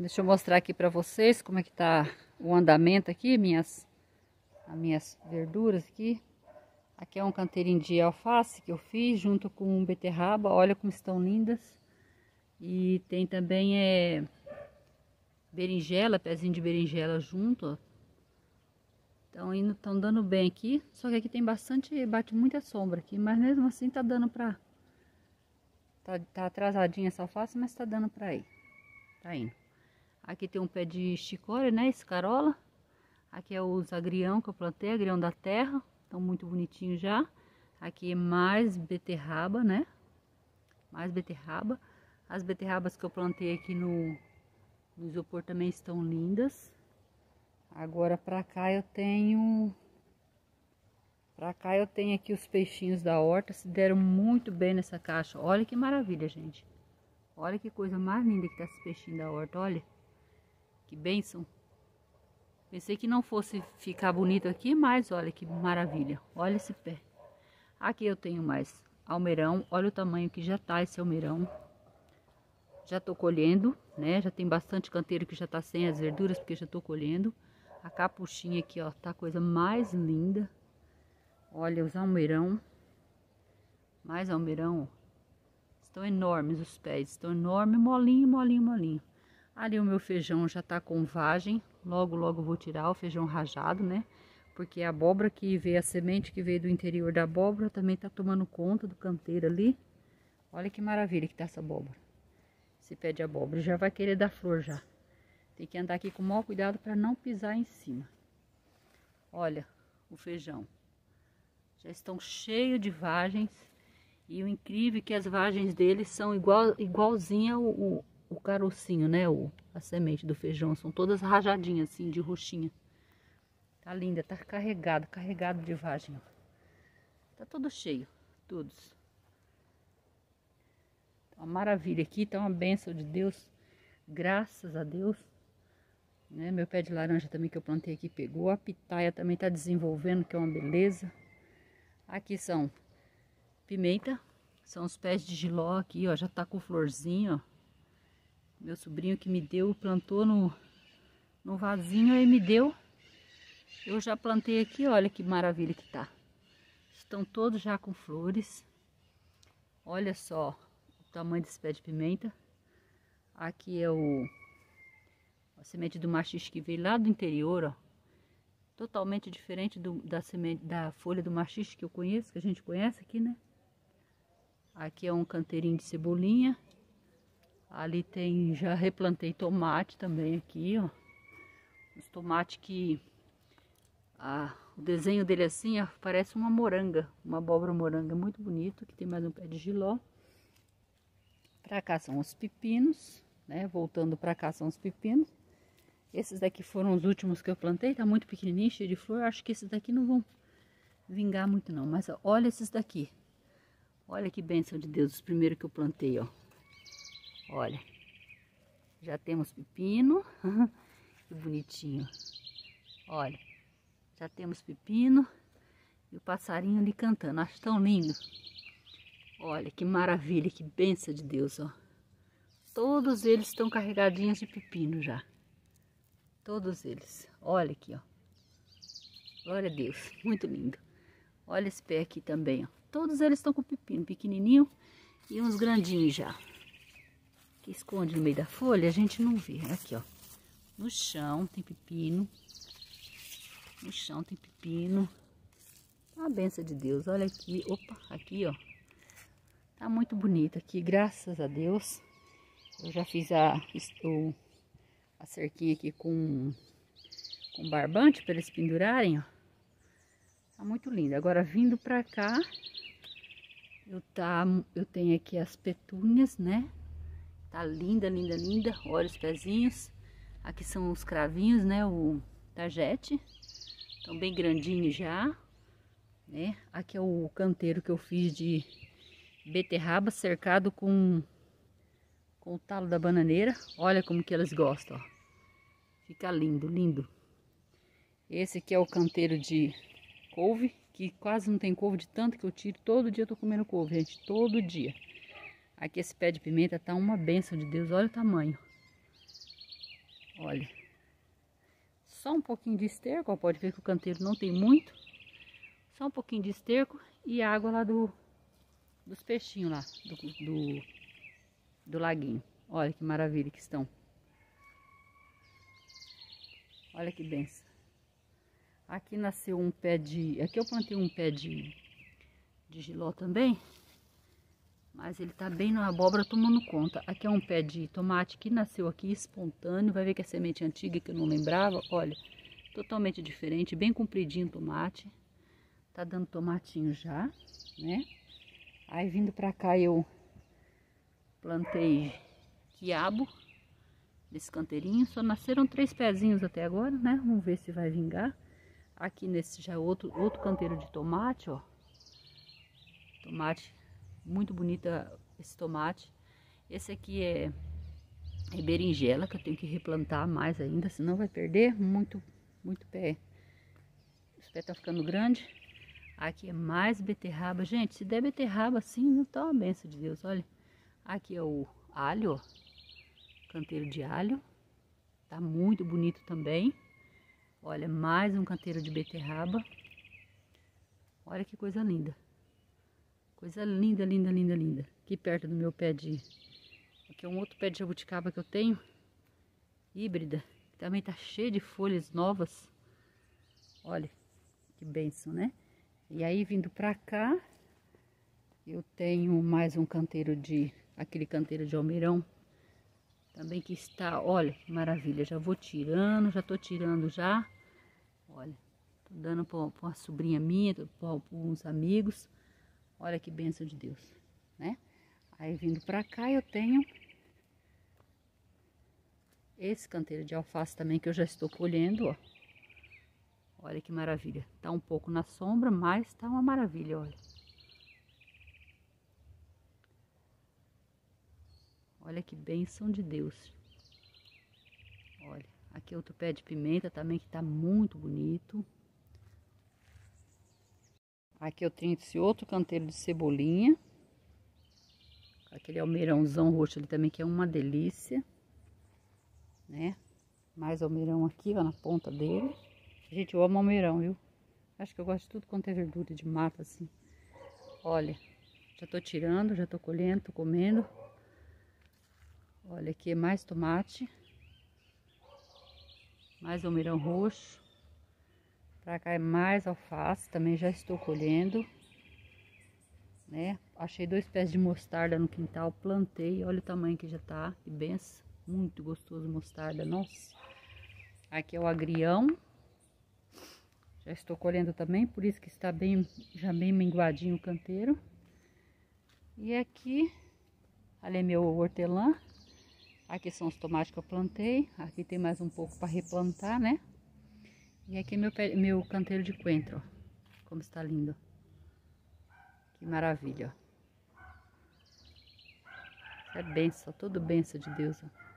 Deixa eu mostrar aqui pra vocês como é que tá o andamento aqui, as minhas verduras aqui. Aqui é um canteirinho de alface que eu fiz junto com beterraba, olha como estão lindas. E tem também berinjela, pezinho de berinjela junto, ó. Estão dando bem aqui, só que aqui tem bastante, bate muita sombra aqui, mas mesmo assim tá dando pra... Tá atrasadinha essa alface, mas tá dando pra ir. Tá indo. Aqui tem um pé de chicória, né, escarola. Aqui é os agrião que eu plantei, agrião da terra, estão muito bonitinhos já. Aqui é mais beterraba, né, mais beterraba. As beterrabas que eu plantei aqui no isopor também estão lindas. Agora pra cá eu tenho aqui os peixinhos da horta, se deram muito bem nessa caixa. Olha que maravilha, gente. Olha que coisa mais linda que tá esses peixinhos da horta, olha. Que bênção. Pensei que não fosse ficar bonito aqui, mas olha que maravilha. Olha esse pé. Aqui eu tenho mais almeirão. Olha o tamanho que já tá esse almeirão. Já tô colhendo, né? Já tem bastante canteiro que já tá sem as verduras, porque já tô colhendo. A capuchinha aqui, ó, tá a coisa mais linda. Olha os almeirão. Mais almeirão, ó. Estão enormes os pés, estão enormes, molinho, molinho, molinho. Ali o meu feijão já tá com vagem, logo, logo vou tirar o feijão rajado, né? Porque a abóbora que veio, a semente que veio do interior da abóbora, também tá tomando conta do canteiro ali. Olha que maravilha que tá essa abóbora. Esse pé de abóbora já vai querer dar flor já. Tem que andar aqui com o maior cuidado para não pisar em cima. Olha o feijão. Já estão cheio de vagens. E o incrível é que as vagens dele são igualzinha o carocinho, né? A semente do feijão. São todas rajadinhas, assim, de roxinha. Tá linda, tá carregado de vagem. Tá todo cheio, todos. Tá uma maravilha aqui, tá uma bênção de Deus. Graças a Deus. Né? Meu pé de laranja também que eu plantei aqui pegou. A pitaia também tá desenvolvendo, que é uma beleza. Aqui são... pimenta, são os pés de jiló aqui, ó, já tá com florzinha, ó. Meu sobrinho que me deu, plantou no vasinho, aí me deu. Eu já plantei aqui, olha que maravilha que tá. Estão todos já com flores. Olha só o tamanho desse pé de pimenta. Aqui é a semente do maxixe que veio lá do interior, ó. Totalmente diferente da folha do maxixe que eu conheço, que a gente conhece aqui, né? Aqui é um canteirinho de cebolinha. Ali tem, já replantei tomate também aqui, ó. Os tomates que... o desenho dele assim, ó, parece uma moranga. Uma abóbora moranga muito bonito. Aqui tem mais um pé de jiló. Pra cá são os pepinos, né? Voltando pra cá são os pepinos. Esses daqui foram os últimos que eu plantei. Tá muito pequenininho, cheio de flor. Acho que esses daqui não vão vingar muito não. Mas olha esses daqui. Olha que bênção de Deus, os primeiros que eu plantei, ó. Olha. Já temos pepino. Que bonitinho. Olha. Já temos pepino. E o passarinho ali cantando. Acho tão lindo. Olha, que maravilha, que bênção de Deus, ó. Todos eles estão carregadinhos de pepino já. Todos eles. Olha aqui, ó. Glória a Deus. Muito lindo. Olha esse pé aqui também, ó. Todos eles estão com pepino pequenininho e uns grandinhos já. Que esconde no meio da folha, a gente não vê. Aqui, ó. No chão tem pepino. No chão tem pepino. A benção de Deus. Olha aqui. Opa, aqui, ó. Tá muito bonito aqui, graças a Deus. Eu já fiz a cerquinha aqui com barbante para eles pendurarem, ó. Tá muito linda. Agora vindo para cá, eu tenho aqui as petúnias, né? Tá linda, linda, linda. Olha os pezinhos. Aqui são os cravinhos, né? O tarjete. Estão bem grandinhos já, né? Aqui é o canteiro que eu fiz de beterraba cercado com o talo da bananeira. Olha como que elas gostam, ó. Fica lindo, lindo. Esse aqui é o canteiro de couve, que quase não tem couve de tanto que eu tiro. Todo dia eu tô comendo couve, gente, todo dia. Aqui esse pé de pimenta tá uma bênção de Deus, olha o tamanho. Olha, só um pouquinho de esterco, ó, pode ver que o canteiro não tem muito. Só um pouquinho de esterco e a água lá dos peixinhos lá, do laguinho. Olha que maravilha que estão. Olha que benção. Aqui nasceu um pé de... Aqui eu plantei um pé de giló também. Mas ele tá bem na abóbora tomando conta. Aqui é um pé de tomate que nasceu aqui espontâneo. Vai ver que é semente antiga que eu não lembrava. Olha, totalmente diferente. Bem compridinho o tomate. Tá dando tomatinho já, né? Aí vindo pra cá eu plantei quiabo nesse canteirinho. Só nasceram 3 pezinhos até agora, né? Vamos ver se vai vingar. Aqui nesse já é outro canteiro de tomate, ó. Tomate. Muito bonita esse tomate. Esse aqui é berinjela, que eu tenho que replantar mais ainda, senão vai perder muito pé. Os pés tá ficando grande. Aqui é mais beterraba. Gente, se der beterraba assim, não tá uma benção de Deus, olha. Aqui é o alho, ó. Canteiro de alho. Tá muito bonito também. Olha, mais um canteiro de beterraba. Olha que coisa linda. Coisa linda, linda, linda, linda. Aqui perto do meu pé de... Aqui é um outro pé de jabuticaba que eu tenho. Híbrida. Também tá cheio de folhas novas. Olha, que benção, né? E aí, vindo pra cá, eu tenho mais um canteiro de... Aquele canteiro de almeirão. Também que está... Olha, que maravilha. Já vou tirando, já tô tirando já. Olha, tô dando pra uma sobrinha minha, pra uns amigos. Olha que bênção de Deus, né? Aí vindo pra cá eu tenho esse canteiro de alface também que eu já estou colhendo, ó. Olha que maravilha. Tá um pouco na sombra, mas tá uma maravilha, olha. Olha que bênção de Deus. Olha, aqui outro pé de pimenta também que tá muito bonito. Aqui eu tenho esse outro canteiro de cebolinha. Aquele almeirãozão roxo ali também, que é uma delícia, né? Mais almeirão aqui, ó, na ponta dele. Gente, eu amo almeirão, viu? Acho que eu gosto de tudo quanto é verdura de mata, assim. Olha, já tô tirando, já tô colhendo, tô comendo. Olha, aqui é mais tomate. Mais almeirão roxo. Pra cá é mais alface, também já estou colhendo, né? Achei 2 pés de mostarda no quintal, plantei, olha o tamanho que já tá, que benção, muito gostoso mostarda, nossa. Aqui é o agrião, já estou colhendo também, por isso que está bem, já bem minguadinho o canteiro. E aqui, ali é meu hortelã, aqui são os tomates que eu plantei, aqui tem mais um pouco para replantar, né? E aqui é meu canteiro de coentro, ó. Como está lindo. Que maravilha, ó. Isso é benção, tudo benção de Deus, ó.